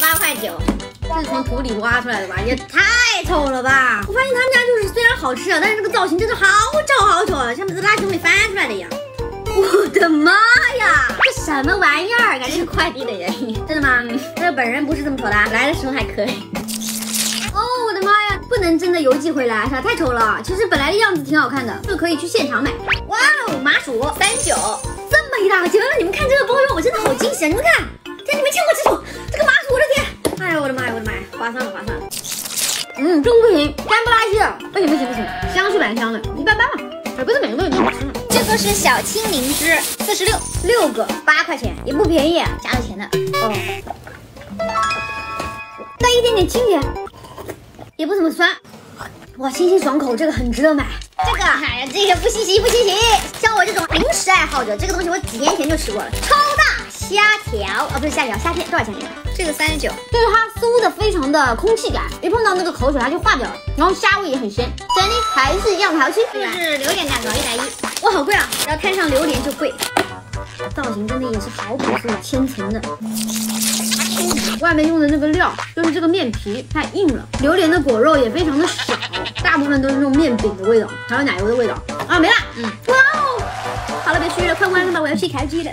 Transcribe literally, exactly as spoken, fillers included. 八块九，这是从土里挖出来的吧？也太丑了吧！我发现他们家就是虽然好吃啊，但是这个造型真的好丑好丑啊，像每次垃圾会翻出来的一样。我的妈呀，这什么玩意儿？感觉是快递的人。真的吗？他说本人不是这么丑的，来的时候还可以。哦，我的妈呀，不能真的邮寄回来是吧？太丑了。其实本来的样子挺好看的，就可以去现场买。哇哦，麻薯三九，这么一大个节，你们看这个包装，我真的好惊喜啊！你们看。天，你没见过这种这个麻薯，我的天！哎呀，我的妈呀，我的妈呀，划算了，划算了。嗯，真不行，干不拉几的，不行不行不行，香是蛮香的，一般般吧，也不是每个都有好吃的。这个是小青灵芝，四十六，六个八块钱，也不便宜，加了钱的。哦，带一点点清甜，也不怎么酸，哇，清新爽口，这个很值得买。这个，哎呀，这个不稀奇不稀奇，像我这种零食爱好者，这个东西我几年前就吃过了，超大。虾条啊，不是虾条，虾片多少钱？这个三十九，就是它酥的非常的空气感，一碰到那个口水它就化掉了，然后虾味也很鲜，整体还是一样的好吃。这个是榴莲蛋糕，一百一，哇，好贵啊！只要摊上榴莲就贵。造型真的也是好朴素，千层的。外面用的那个料，就是这个面皮太硬了，榴莲的果肉也非常的少，大部分都是那种面饼的味道，还有奶油的味道啊，没了。嗯。哇哦！好了，别吃了，快关了吧，我要去开机了。